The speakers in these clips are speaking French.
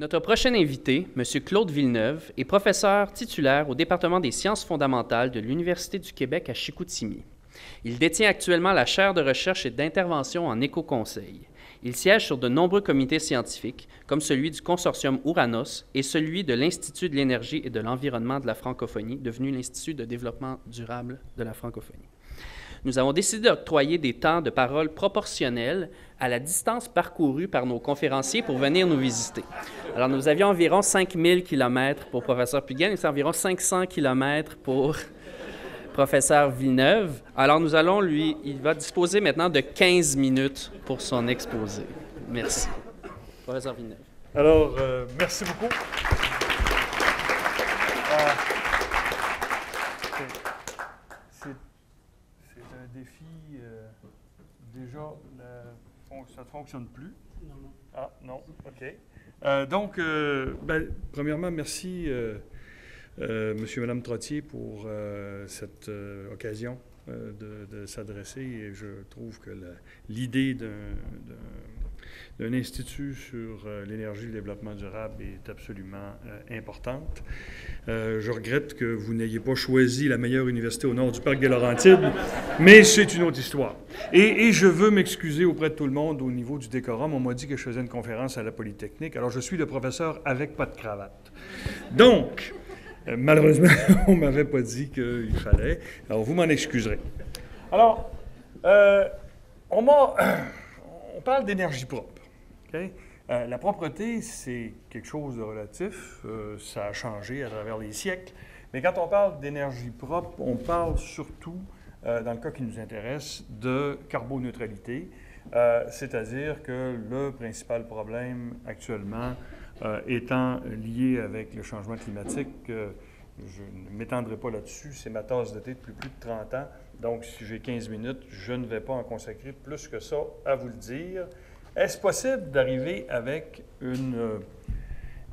Notre prochain invité, M. Claude Villeneuve, est professeur titulaire au département des sciences fondamentales de l'Université du Québec à Chicoutimi. Il détient actuellement la chaire de recherche et d'intervention en éco-conseil. Il siège sur de nombreux comités scientifiques, comme celui du consortium Ouranos et celui de l'Institut de l'énergie et de l'environnement de la Francophonie, devenu l'Institut de développement durable de la Francophonie. Nous avons décidé d'octroyer des temps de parole proportionnels à la distance parcourue par nos conférenciers pour venir nous visiter. Alors, nous avions environ 5000 km pour professeur Puttgen et environ 500 km pour professeur Villeneuve. Alors, nous allons il va disposer maintenant de 15 minutes pour son exposé. Merci. Professeur Villeneuve. Alors, merci beaucoup. Déjà, ça ne fonctionne plus. Non, non. Ah, non, OK. Premièrement, merci, monsieur et madame Trottier, pour cette occasion de s'adresser. Et je trouve que l'idée d'un institut sur l'énergie et le développement durable est absolument importante. Je regrette que vous n'ayez pas choisi la meilleure université au nord du parc des Laurentides, mais c'est une autre histoire. Et je veux m'excuser auprès de tout le monde au niveau du décorum. On m'a dit que je faisais une conférence à la Polytechnique, alors je suis le professeur avec pas de cravate. Donc, malheureusement, on ne m'avait pas dit qu'il fallait. Alors, vous m'en excuserez. Alors, on parle d'énergie propre. Okay? La propreté, c'est quelque chose de relatif. Ça a changé à travers les siècles. Mais quand on parle d'énergie propre, on parle surtout, dans le cas qui nous intéresse, de carboneutralité. C'est-à-dire que le principal problème actuellement, étant lié avec le changement climatique, je ne m'étendrai pas là-dessus, c'est ma tasse de thé depuis plus de 30 ans, donc si j'ai 15 minutes, je ne vais pas en consacrer plus que ça à vous le dire. Est-ce possible d'arriver avec une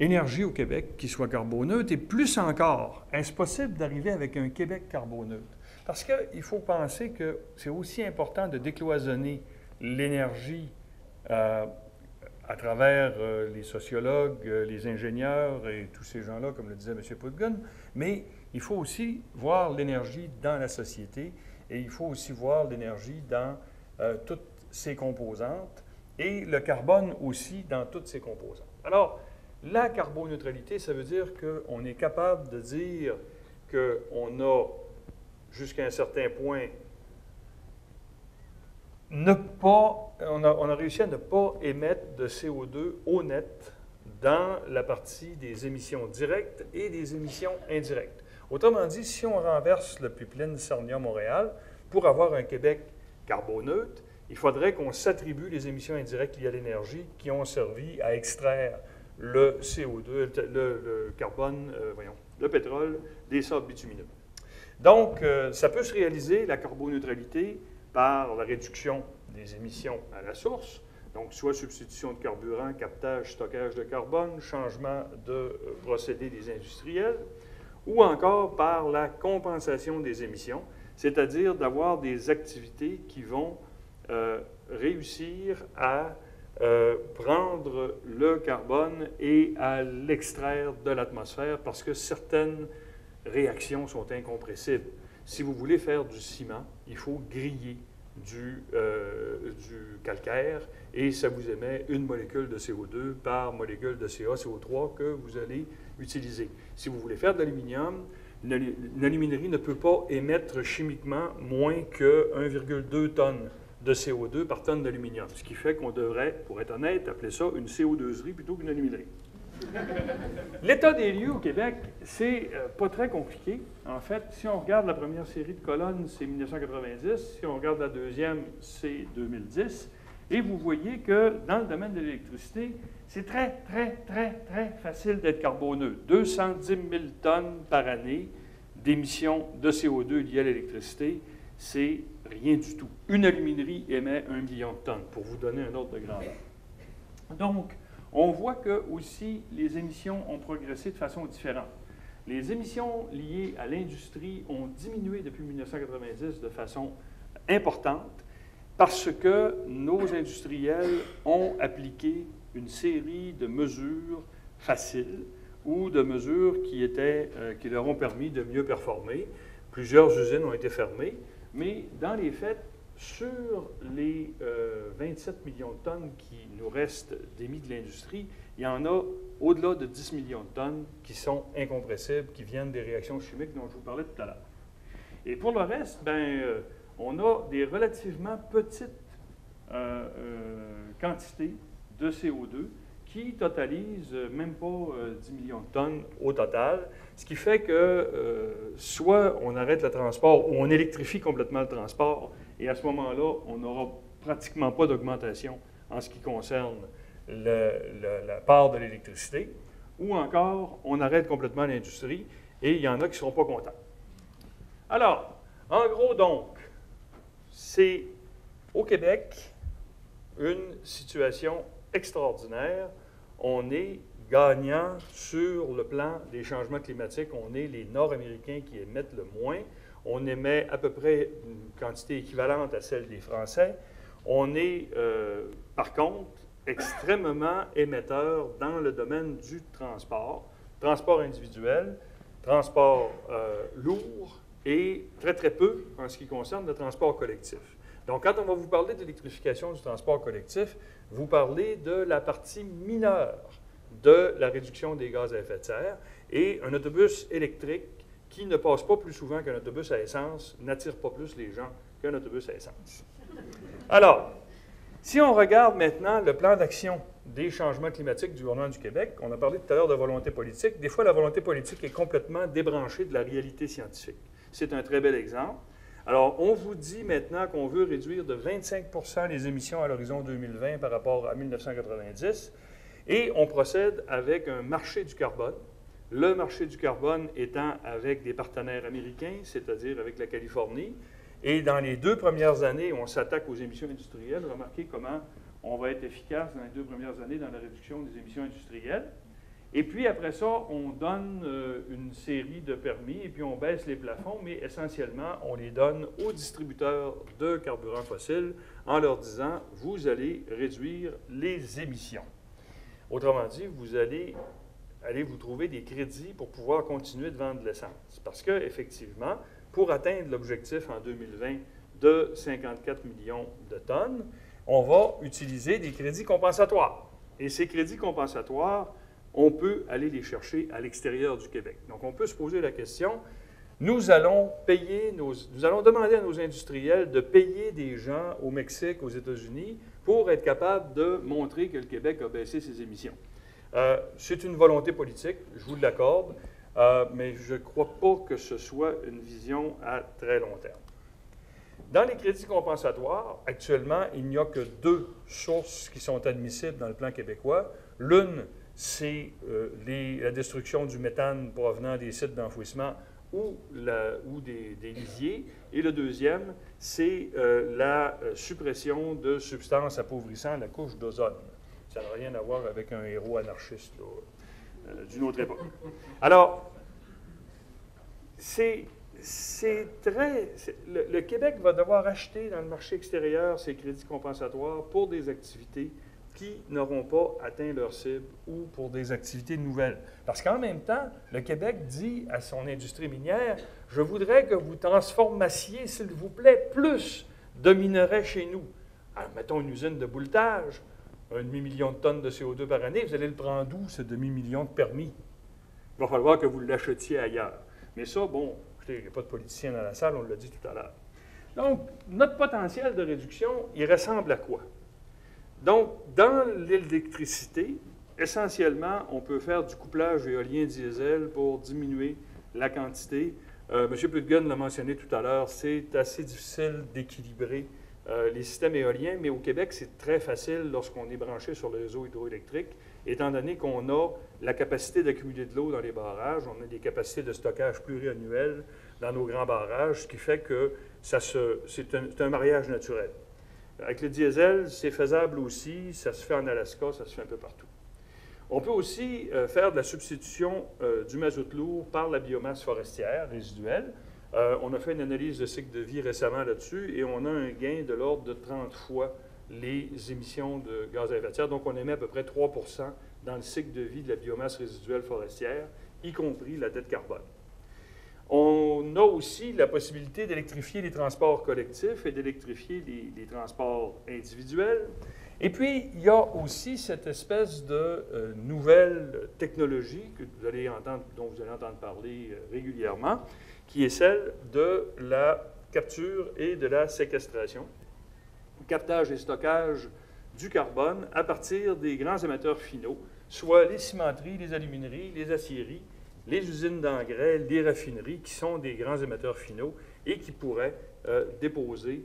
énergie au Québec qui soit carboneutre et plus encore, est-ce possible d'arriver avec un Québec carboneutre? Parce qu'il faut penser que c'est aussi important de décloisonner l'énergie à travers les sociologues, les ingénieurs et tous ces gens-là, comme le disait M. Puttgen, mais il faut aussi voir l'énergie dans la société et il faut aussi voir l'énergie dans toutes ses composantes et le carbone aussi dans toutes ses composantes. Alors, la carboneutralité, ça veut dire qu'on est capable de dire qu'on a, jusqu'à un certain point, on a réussi à ne pas émettre de CO2 au net dans la partie des émissions directes et des émissions indirectes. Autrement dit, si on renverse le pipeline Sarnia-Montréal, pour avoir un Québec carboneutre, il faudrait qu'on s'attribue les émissions indirectes liées à l'énergie qui ont servi à extraire le CO2, le pétrole des sables bitumineux. Donc, ça peut se réaliser, la carboneutralité, par la réduction des émissions à la source, donc soit substitution de carburant, captage, stockage de carbone, changement de procédé des industriels, ou encore par la compensation des émissions, c'est-à-dire d'avoir des activités qui vont réussir à prendre le carbone et à l'extraire de l'atmosphère parce que certaines réactions sont incompressibles. Si vous voulez faire du ciment, il faut griller du calcaire et ça vous émet une molécule de CO2 par molécule de CaCO3 que vous allez utiliser. Si vous voulez faire de l'aluminium, une aluminerie ne peut pas émettre chimiquement moins que 1,2 tonnes de CO2 par tonne d'aluminium, ce qui fait qu'on devrait, pour être honnête, appeler ça une CO2erie plutôt qu'une aluminerie. L'état des lieux au Québec, c'est pas très compliqué. En fait, si on regarde la première série de colonnes, c'est 1990. Si on regarde la deuxième, c'est 2010. Et vous voyez que dans le domaine de l'électricité, c'est très, très, très, très facile d'être carboneux. 210 000 tonnes par année d'émissions de CO2 liées à l'électricité, c'est rien du tout. Une aluminerie émet 1 million de tonnes, pour vous donner un ordre de grandeur. Donc, on voit que aussi les émissions ont progressé de façon différente. Les émissions liées à l'industrie ont diminué depuis 1990 de façon importante parce que nos industriels ont appliqué une série de mesures faciles ou de mesures qui leur ont permis de mieux performer. Plusieurs usines ont été fermées, mais dans les faits, sur les 27 millions de tonnes qui nous restent d'émis de l'industrie, il y en a au-delà de 10 millions de tonnes qui sont incompressibles, qui viennent des réactions chimiques dont je vous parlais tout à l'heure. Et pour le reste, on a des relativement petites quantités de CO2 qui totalisent même pas 10 millions de tonnes au total, ce qui fait que soit on arrête le transport ou on électrifie complètement le transport, et à ce moment-là, on n'aura pratiquement pas d'augmentation en ce qui concerne la part de l'électricité, ou encore on arrête complètement l'industrie, et il y en a qui ne seront pas contents. Alors, en gros donc, c'est au Québec une situation extraordinaire. On est gagnant sur le plan des changements climatiques. On est les Nord-Américains qui émettent le moins. On émet à peu près une quantité équivalente à celle des Français. On est, par contre, extrêmement émetteur dans le domaine du transport. Transport individuel, transport lourd et très, très peu en ce qui concerne le transport collectif. Donc, quand on va vous parler d'électrification du transport collectif, vous parlez de la partie mineure de la réduction des gaz à effet de serre, et un autobus électrique qui ne passe pas plus souvent qu'un autobus à essence n'attire pas plus les gens qu'un autobus à essence. Alors, si on regarde maintenant le plan d'action des changements climatiques du gouvernement du Québec, on a parlé tout à l'heure de volonté politique. Des fois, la volonté politique est complètement débranchée de la réalité scientifique. C'est un très bel exemple. Alors, on vous dit maintenant qu'on veut réduire de 25% les émissions à l'horizon 2020 par rapport à 1990, et on procède avec un marché du carbone. Le marché du carbone étant avec des partenaires américains, c'est-à-dire avec la Californie, et dans les deux premières années, on s'attaque aux émissions industrielles. Remarquez comment on va être efficace dans les deux premières années dans la réduction des émissions industrielles. Et puis, après ça, on donne une série de permis et puis on baisse les plafonds, mais essentiellement, on les donne aux distributeurs de carburants fossiles en leur disant « vous allez réduire les émissions ». Autrement dit, vous allez vous trouver des crédits pour pouvoir continuer de vendre de l'essence. Parce qu'effectivement, pour atteindre l'objectif en 2020 de 54 millions de tonnes, on va utiliser des crédits compensatoires. Et ces crédits compensatoires, on peut aller les chercher à l'extérieur du Québec. Donc, on peut se poser la question, nous allons demander à nos industriels de payer des gens au Mexique, aux États-Unis, pour être capable de montrer que le Québec a baissé ses émissions. C'est une volonté politique, je vous l'accorde, mais je ne crois pas que ce soit une vision à très long terme. Dans les crédits compensatoires, actuellement, il n'y a que deux sources qui sont admissibles dans le plan québécois. L'une, c'est la destruction du méthane provenant des sites d'enfouissement ou des lisiers. Et le deuxième, c'est la suppression de substances appauvrissant la couche d'ozone. Ça n'a rien à voir avec un héros anarchiste d'une autre époque. Alors, le Québec va devoir acheter dans le marché extérieur ses crédits compensatoires pour des activités qui n'auront pas atteint leur cible ou pour des activités nouvelles. Parce qu'en même temps, le Québec dit à son industrie minière, « Je voudrais que vous transformassiez, s'il vous plaît, plus de minerais chez nous. » Alors, mettons une usine de bouletage, un demi-million de tonnes de CO2 par année, vous allez le prendre où, ce demi-million de permis? Il va falloir que vous l'achetiez ailleurs. Mais ça, bon, écoutez, il n'y a pas de politicien dans la salle, on l'a dit tout à l'heure. Donc, notre potentiel de réduction, il ressemble à quoi? Donc, dans l'électricité, essentiellement, on peut faire du couplage éolien-diesel pour diminuer la quantité. M. Puttgen l'a mentionné tout à l'heure, c'est assez difficile d'équilibrer les systèmes éoliens, mais au Québec, c'est très facile lorsqu'on est branché sur le réseau hydroélectrique, étant donné qu'on a la capacité d'accumuler de l'eau dans les barrages, on a des capacités de stockage pluriannuelles dans nos grands barrages, ce qui fait que c'est un mariage naturel. Avec le diesel, c'est faisable aussi, ça se fait en Alaska, ça se fait un peu partout. On peut aussi faire de la substitution du mazout lourd par la biomasse forestière résiduelle. On a fait une analyse de cycle de vie récemment là-dessus et on a un gain de l'ordre de 30 fois les émissions de gaz à effet de serre. Donc, on émet à peu près 3% dans le cycle de vie de la biomasse résiduelle forestière, y compris la dette carbone. On a aussi la possibilité d'électrifier les transports collectifs et d'électrifier les transports individuels. Et puis, il y a aussi cette espèce de nouvelle technologie que vous allez entendre, dont vous allez entendre parler régulièrement, qui est celle de la capture et de la séquestration, captage et stockage du carbone à partir des grands émetteurs finaux, soit les cimenteries, les alumineries, les aciéries, les usines d'engrais, les raffineries, qui sont des grands émetteurs finaux et qui pourraient déposer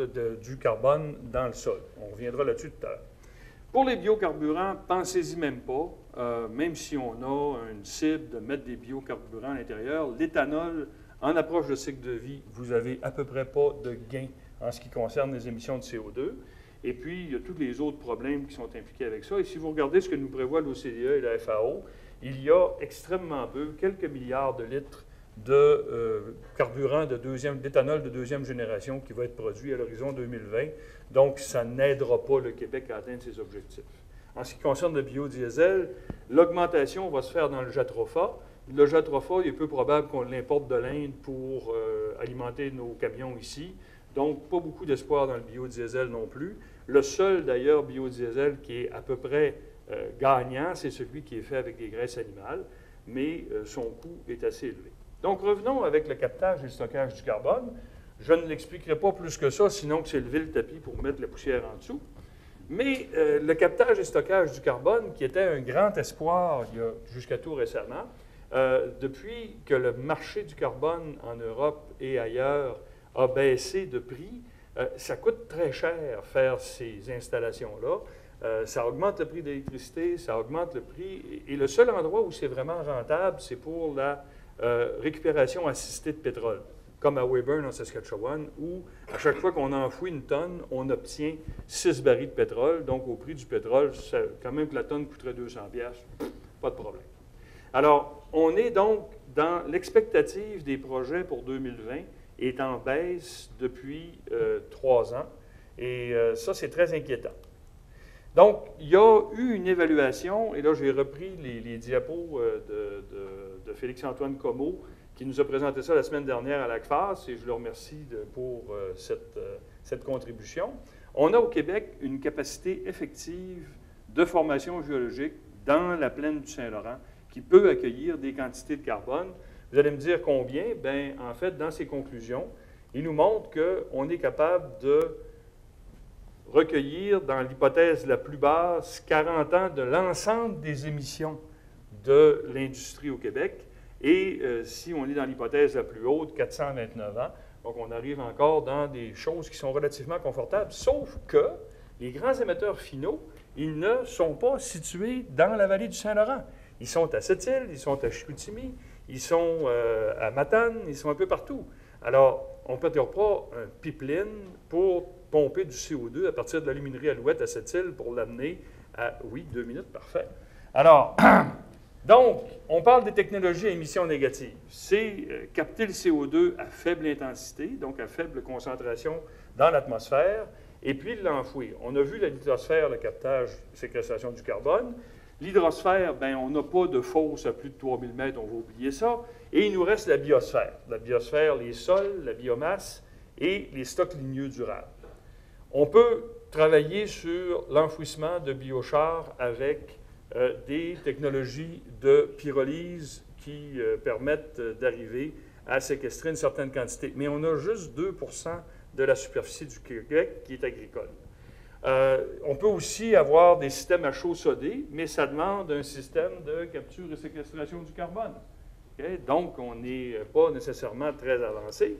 du carbone dans le sol. On reviendra là-dessus tout à l'heure. Pour les biocarburants, pensez-y même pas, même si on a une cible de mettre des biocarburants à l'intérieur, l'éthanol, en approche de cycle de vie, vous n'avez à peu près pas de gain en ce qui concerne les émissions de CO2. Et puis, il y a tous les autres problèmes qui sont impliqués avec ça. Et si vous regardez ce que nous prévoit l'OCDE et la FAO, il y a extrêmement peu, quelques milliards de litres de carburant d'éthanol de deuxième génération qui va être produit à l'horizon 2020. Donc, ça n'aidera pas le Québec à atteindre ses objectifs. En ce qui concerne le biodiesel, l'augmentation va se faire dans le Jatropha. Le Jatropha, il est peu probable qu'on l'importe de l'Inde pour alimenter nos camions ici. Donc, pas beaucoup d'espoir dans le biodiesel non plus. Le seul, d'ailleurs, biodiesel qui est à peu près gagnant, c'est celui qui est fait avec des graisses animales, mais son coût est assez élevé. Donc, revenons avec le captage et le stockage du carbone. Je ne l'expliquerai pas plus que ça, sinon que c'est lever le tapis pour mettre la poussière en dessous. Mais le captage et stockage du carbone, qui était un grand espoir jusqu'à tout récemment, depuis que le marché du carbone en Europe et ailleurs a baissé de prix, ça coûte très cher faire ces installations-là. Ça augmente le prix d'électricité, ça augmente le prix. Et le seul endroit où c'est vraiment rentable, c'est pour la récupération assistée de pétrole, comme à Weyburn en Saskatchewan, où à chaque fois qu'on enfouit une tonne, on obtient 6 barils de pétrole. Donc, au prix du pétrole, ça, quand même que la tonne coûterait 200$, pas de problème. Alors, on est donc dans l'expectative des projets pour 2020 est en baisse depuis 3 ans. Et ça, c'est très inquiétant. Donc, il y a eu une évaluation, et là, j'ai repris les diapos de Félix-Antoine Comeau, qui nous a présenté ça la semaine dernière à l'ACFAS, et je le remercie pour cette contribution. On a au Québec une capacité effective de formation géologique dans la plaine du Saint-Laurent qui peut accueillir des quantités de carbone. Vous allez me dire combien? Bien, en fait, dans ses conclusions, il nous montre qu'on est capable de recueillir, dans l'hypothèse la plus basse, 40 ans de l'ensemble des émissions de l'industrie au Québec. Et si on est dans l'hypothèse la plus haute, 429 ans. Donc, on arrive encore dans des choses qui sont relativement confortables, sauf que les grands émetteurs finaux, ils ne sont pas situés dans la vallée du Saint-Laurent. Ils sont à Sept-Îles, ils sont à Chicoutimi, ils sont à Matane, ils sont un peu partout. Alors, on ne peut pas un pipeline pour pomper du CO2 à partir de l'aluminerie Alouette à Sept-Îles pour l'amener à… Oui, 2 minutes, parfait. Alors, donc, on parle des technologies à émissions négatives. C'est capter le CO2 à faible intensité, donc à faible concentration dans l'atmosphère, et puis l'enfouir. On a vu la lithosphère, le captage, séquestration du carbone. L'hydrosphère, bien, on n'a pas de fosse à plus de 3000 mètres, on va oublier ça. Et il nous reste la biosphère. La biosphère, les sols, la biomasse et les stocks ligneux durables. On peut travailler sur l'enfouissement de biochars avec des technologies de pyrolyse qui permettent d'arriver à séquestrer une certaine quantité. Mais on a juste 2% de la superficie du Québec qui est agricole. On peut aussi avoir des systèmes à chaud sodé, mais ça demande un système de capture et séquestration du carbone. Okay? Donc, on n'est pas nécessairement très avancé.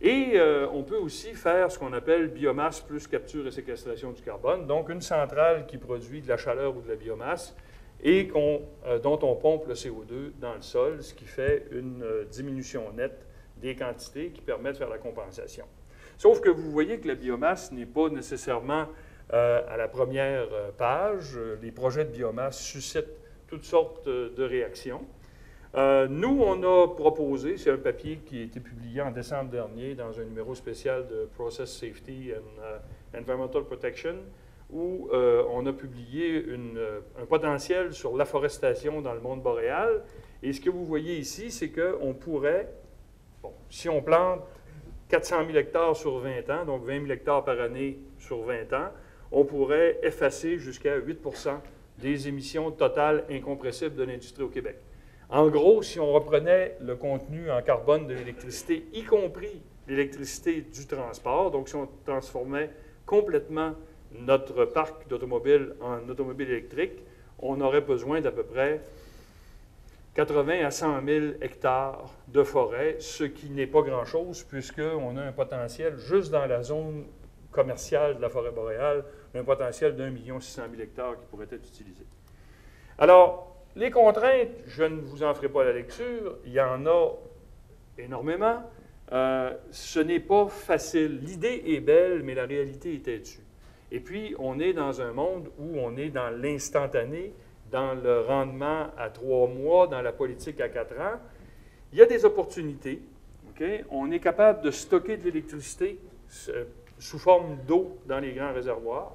Et on peut aussi faire ce qu'on appelle biomasse plus capture et séquestration du carbone, donc une centrale qui produit de la chaleur ou de la biomasse et dont on pompe le CO2 dans le sol, ce qui fait une diminution nette des quantités qui permet de faire la compensation. Sauf que vous voyez que la biomasse n'est pas nécessairement à la première page. Les projets de biomasse suscitent toutes sortes de réactions. Nous, on a proposé, c'est un papier qui a été publié en décembre dernier dans un numéro spécial de Process Safety and Environmental Protection, où on a publié un potentiel sur l'afforestation dans le monde boréal. Et ce que vous voyez ici, c'est qu'on pourrait, bon, si on plante 400 000 hectares sur 20 ans, donc 20 000 hectares par année sur 20 ans, on pourrait effacer jusqu'à 8% des émissions totales incompressibles de l'industrie au Québec. En gros, si on reprenait le contenu en carbone de l'électricité, y compris l'électricité du transport, donc si on transformait complètement notre parc d'automobiles en automobile électrique, on aurait besoin d'à peu près 80 à 100 000 hectares de forêt, ce qui n'est pas grand-chose puisqu'on a un potentiel, juste dans la zone commerciale de la forêt boréale, un potentiel d'1 600 000 hectares qui pourrait être utilisé. Alors, les contraintes, je ne vous en ferai pas la lecture, il y en a énormément. Ce n'est pas facile. L'idée est belle, mais la réalité est têtue. Et puis, on est dans un monde où on est dans l'instantané, dans le rendement à 3 mois, dans la politique à 4 ans. Il y a des opportunités. Okay? On est capable de stocker de l'électricité sous forme d'eau dans les grands réservoirs.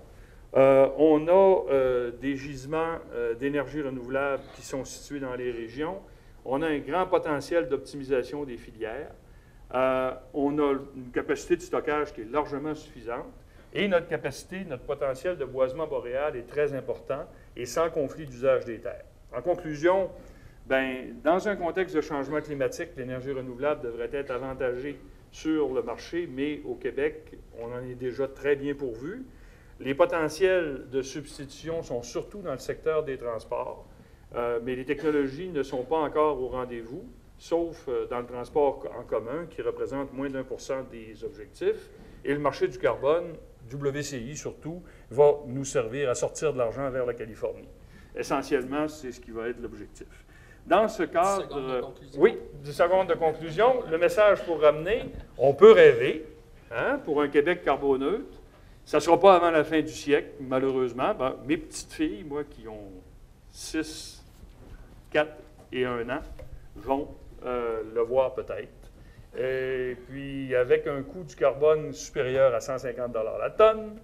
On a des gisements d'énergie renouvelable qui sont situés dans les régions. On a un grand potentiel d'optimisation des filières. On a une capacité de stockage qui est largement suffisante. Et notre capacité, notre potentiel de boisement boréal est très important et sans conflit d'usage des terres. En conclusion, bien, dans un contexte de changement climatique, l'énergie renouvelable devrait être avantagée sur le marché, mais au Québec, on en est déjà très bien pourvu. Les potentiels de substitution sont surtout dans le secteur des transports, mais les technologies ne sont pas encore au rendez-vous, sauf dans le transport en commun, qui représente moins d'1% des objectifs. Et le marché du carbone, WCI surtout, va nous servir à sortir de l'argent vers la Californie. Essentiellement, c'est ce qui va être l'objectif. Dans ce cadre… 10 secondes de conclusion. Oui, 10 secondes de conclusion. Le message pour ramener, on peut rêver hein, pour un Québec carboneutre. Ça ne sera pas avant la fin du siècle, malheureusement. Ben, mes petites filles, moi, qui ont 6, 4 et 1 an, vont le voir peut-être. Et puis, avec un coût du carbone supérieur à 150 $ la tonne,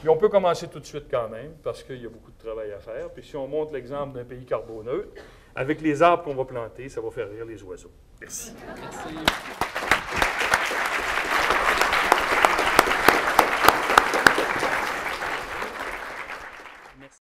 puis on peut commencer tout de suite quand même, parce qu'il y a beaucoup de travail à faire. Puis si on montre l'exemple d'un pays carboneutre, avec les arbres qu'on va planter, ça va faire rire les oiseaux. Merci. Merci.